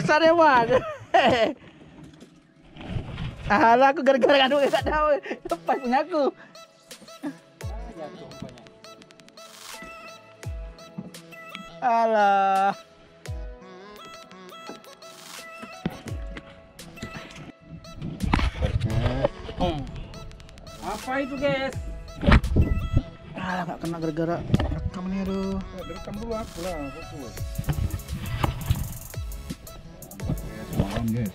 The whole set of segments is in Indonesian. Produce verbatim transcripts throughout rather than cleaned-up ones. Besarnya mana? Alah, aku gara-gara kandung tak tahu. Lepas punya aku. Alah. Hmm. Apa itu, guys? Alah, tak kena gara-gara rekam ni aduh. Rekam dulu aku lah, fokus. Malam, guys.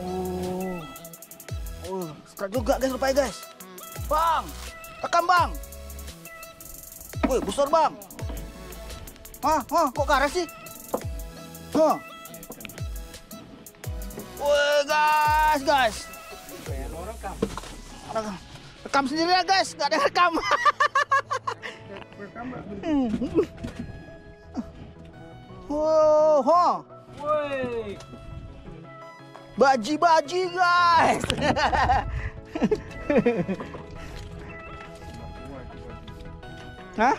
Oh. Oh, sekat juga guys rupanya guys. Bang, rekam bang. Woi, besar bang. Hah, hah, kok ke arah sih? Hah. Woi, guys, guys. Rekam. Rekam. Rekam sendiri ya guys, enggak ada rekam. Rekam. Wow, ha. Woi. Baji-baji guys. Hah?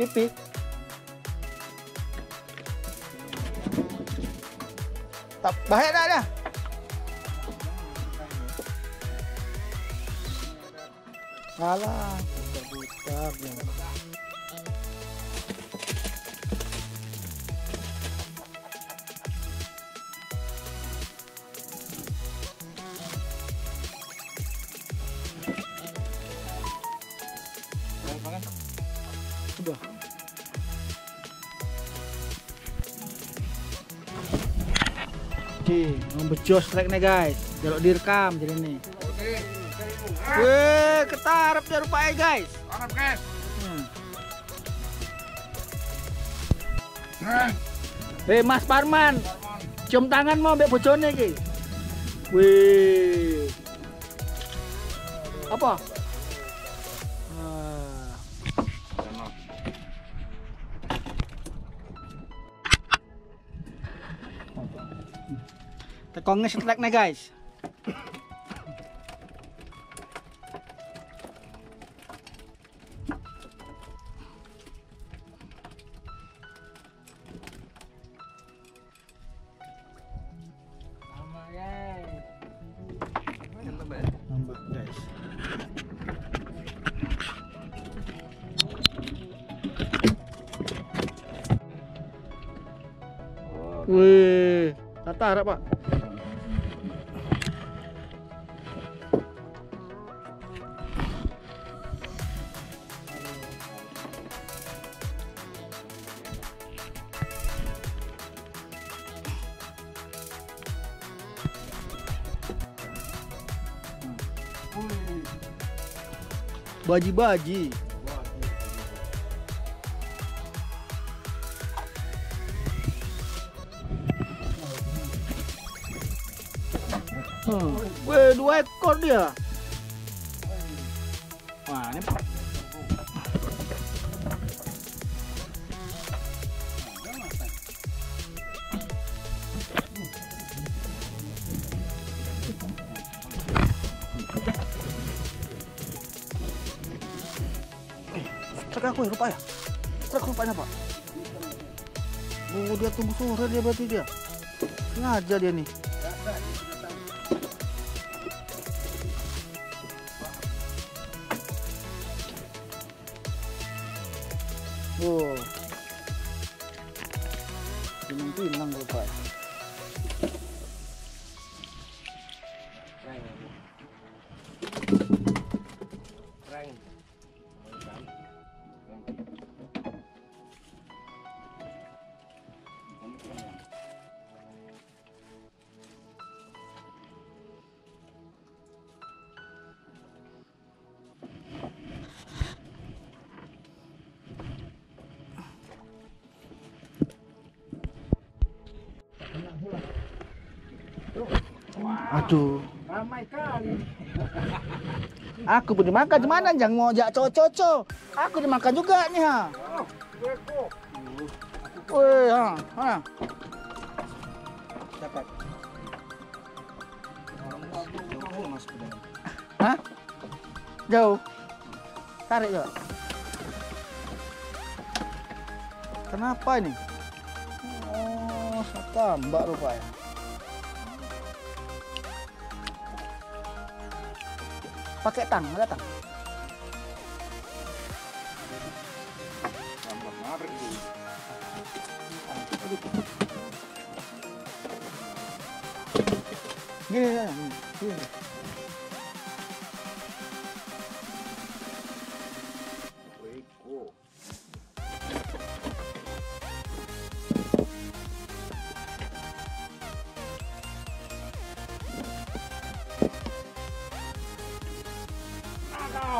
Pipi. Tak bahaya dah dah. Alah, putar-putar. Sudah. Oke, membejos trek nih guys. Jaluk direkam jadi nih. Oke. Wih, ketarap ya rupanya guys. Tarap guys. Hmm. Nah. Hei Mas Parman, Parman, cium tangan mau ambek bojone iki. Wih. Apa? Ah. Tekongnya setrek nih guys. Wih, tata harap pak. Baji-baji. Hmm. Weh, dua ekor dia. Wah, ini truk aku ya rupanya. Truk rupanya, Pak. Oh, dia tunggu sore dia berarti dia. Sengaja dia nih. Wow, pinang-pinang lupa. Aduh, ramai kali. Aku pun dimakan gimana? Jangan mau jak coco-coco. Aku dimakan juga nih ha. Woi ha, ha. Dapat. Hah? Jauh. Tarik coba. Kenapa ini? Oh, tambak rupanya. Pakai tang, ada tang. Gini, gini.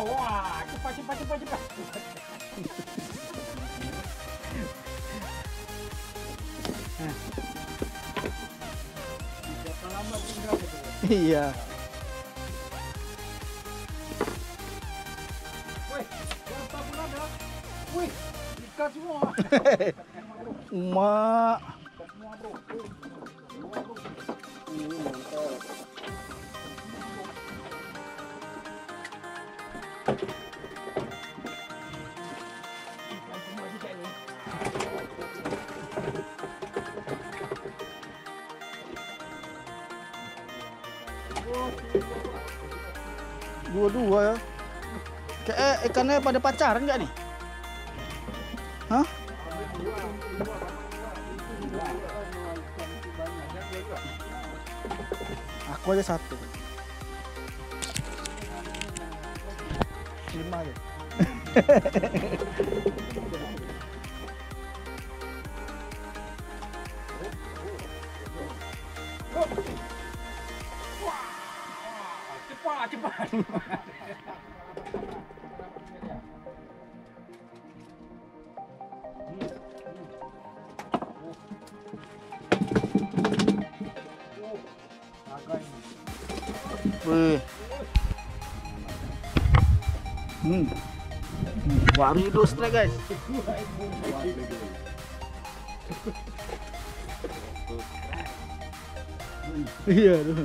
Wah, cepat, cepat, cepat, cepat. Iya. Wih, berapa bulan ya? Wih, ikan semua. Mak. Semua bro. Dua-dua ya. Kayak ikannya pada pacaran nggak nih? Hah? Aku aja satu. Lima aja. Cepat, cepat. Wih. Hmm. Baru dosnya guys. Iya tuh.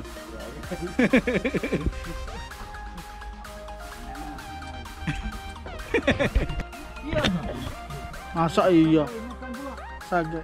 Masa iya saja.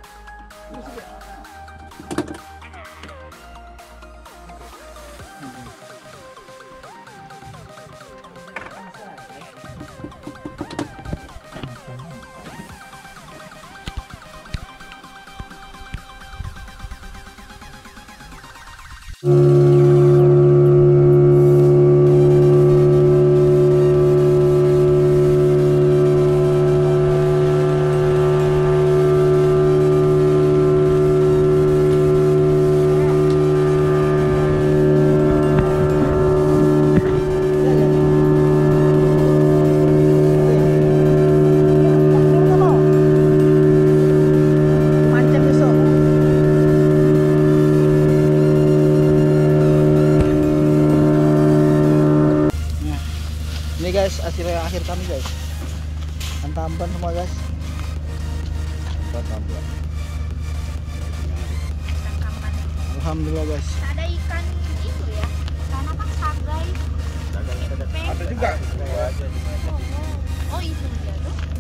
Akhirnya akhir kami guys, antamban semua guys, antamban. Alhamdulillah guys. Ada ikan itu ya, ikan apa sagai? Ada juga. Oh, oh itu dia tuh.